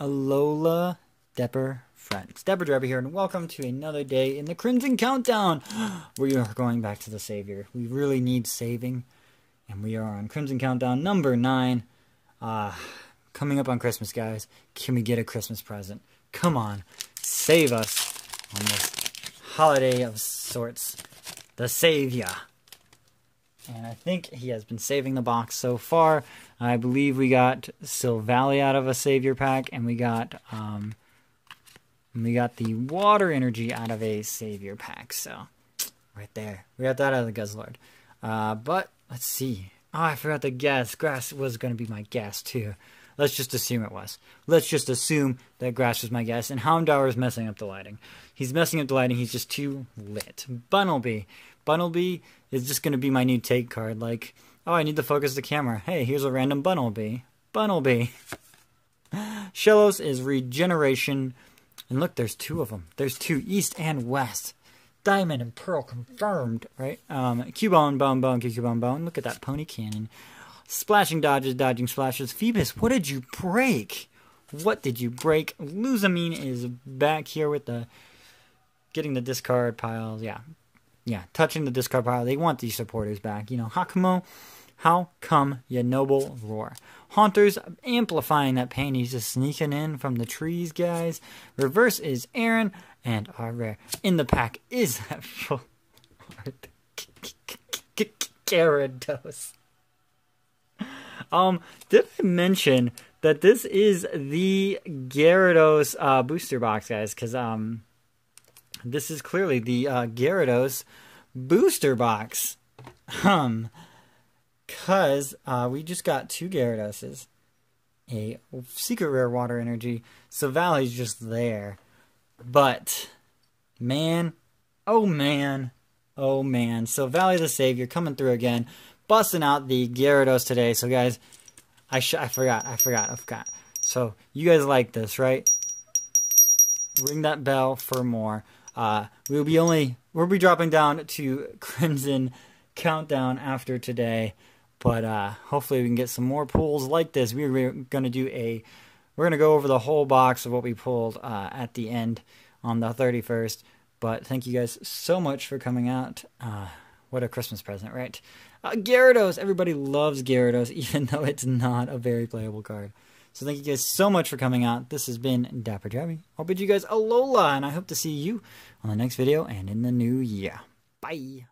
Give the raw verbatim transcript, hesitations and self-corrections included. Alola, Dapper friends. DapperDraby here, and welcome to another day in the Crimson Countdown. We are going back to the Savior. We really need saving, and we are on Crimson Countdown number nine. Uh, coming up on Christmas, guys. Can we get a Christmas present? Come on, save us on this holiday of sorts. The Savior. And I think he has been saving the box so far. I believe we got Silvally out of a Savior pack, and we got um, we got the Water Energy out of a Savior pack. So right there, we got that out of the Guzzlord. Uh, but let's see. Oh, I forgot the gas. Grass was going to be my gas too. Let's just assume it was. Let's just assume that grass was my guess. And Houndour is messing up the lighting. He's messing up the lighting. He's just too lit. Bunnelby. Bunnelby is just going to be my new take card. Like, oh, I need to focus the camera. Hey, here's a random Bunnelby. Bunnelby. Shellos is regeneration. And look, there's two of them. There's two, east and west. Diamond and pearl confirmed, right? Um, Cubone, bone, bone, Cubone, bone. Look at that pony cannon. Splashing dodges, dodging splashes. Phoebus, what did you break? What did you break? Lusamine is back here with the... Getting the discard piles, yeah. Yeah, touching the discard pile. They want these supporters back. You know, Hakumo, how come ya noble roar? Haunter's amplifying that pain. He's just sneaking in from the trees, guys. Reverse is Aaron, and our rare in the pack is that full art. Gyarados. Um, did I mention that this is the Gyarados uh, booster box, guys? Because um, this is clearly the uh, Gyarados booster box. Um, because uh, we just got two Gyaradoses, a secret rare Water Energy. Silvally's just there, but man, oh man, oh man, Silvally the Savior coming through again. Busting out the Gyarados today. So guys, I sh I forgot, I forgot, I forgot. So you guys like this, right? Ring that bell for more. Uh, we'll be only, we'll be dropping down to Crimson Countdown after today. But uh, hopefully we can get some more pulls like this. We're, we're going to do a, we're going to go over the whole box of what we pulled uh, at the end on the thirty-first. But thank you guys so much for coming out. Uh, What a Christmas present, right? Uh, Gyarados! Everybody loves Gyarados, even though it's not a very playable card. So thank you guys so much for coming out. This has been DapperDraby. I'll bid you guys Alola, and I hope to see you on the next video and in the new year. Bye!